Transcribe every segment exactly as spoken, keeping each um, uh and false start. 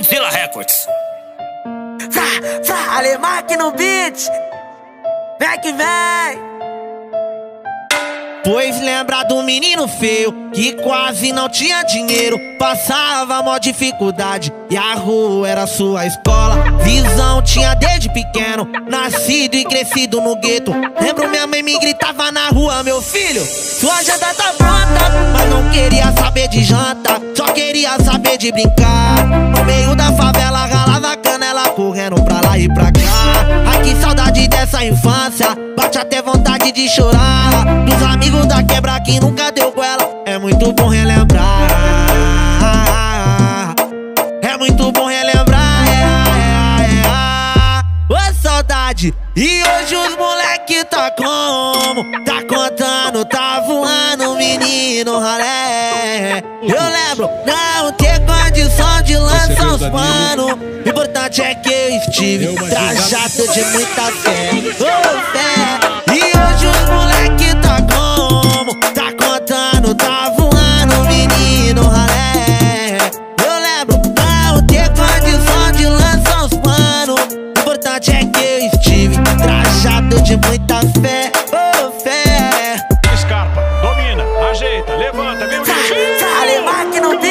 de De La Records. Fra, fra, Alemark no beat. Vem que vem. Pois lembra do menino feio que quase não tinha dinheiro, passava mó dificuldade e a rua era sua escola. Visão tinha desde pequeno, nascido e crescido no gueto. Lembro minha mãe me gritava na rua: meu filho, sua janta tá pronta. Mas não queria saber de janta, só queria saber de brincar. No meio da favela ralava canela, correndo pra lá e pra cá. Ai, que saudade dessa infância, bate até vontade de chorar. Dos amigos da quebra que nunca deu com ela, é muito bom relembrar. É muito bom relembrar. Ô, é, é, é, é. Oh, saudade. E hoje os moleque tá como? Tá contando, tá voando, menino ralé. Eu lembro não ter condição de lançar os panos. O importante é que eu estive trajado de muita fé. Oh, fé. E hoje os moleque tá como? Tá contando, tá voando, menino ralé. Eu lembro não ter condição de lançar os panos. O importante é que eu estive trajado de muita fé. Oh, fé. Escarpa, domina, ajeita, levanta, vem aqui no beat.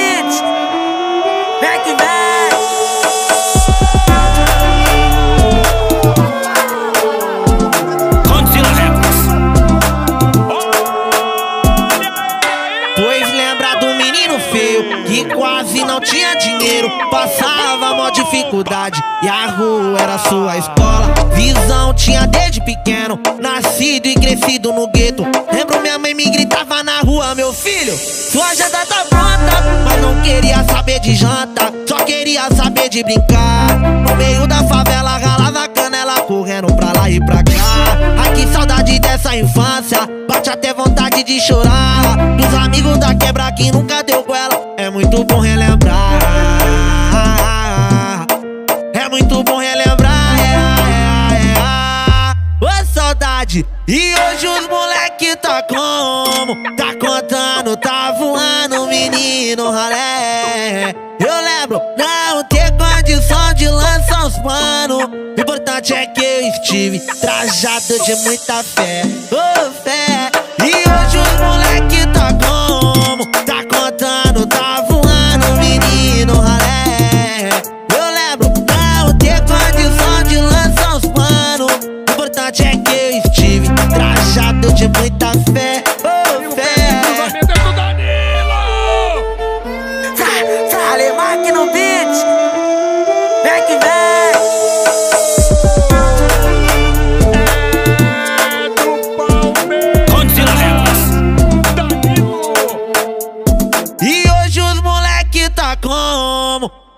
Que quase não tinha dinheiro, passava mó dificuldade e a rua era sua escola. Visão tinha desde pequeno, nascido e crescido no gueto. Lembro minha mãe me gritava na rua: meu filho, sua janta tá pronta. Mas não queria saber de janta, só queria saber de brincar. No meio da favela ralava canela, correndo pra lá e pra cá. Ai, que saudade dessa infância, bate até vontade de chorar. Dos amigos da quebra que nunca deu com ela, é muito bom relembrar. É muito bom relembrar. Ô, é, é, é. Oh, saudade. E hoje os moleque tá como? Tá contando, tá voando, menino ralé. Eu lembro não ter condição de lançar os panos. O importante é que eu estive trajado de muita fé. Oh, fé. E hoje os moleque tá como? Tá contando, tá de muita fé, oh, fé. Fra, fra, Alemark no beat. Vem que vem. É do Palmeiras. De La Records. E hoje os moleque tá como?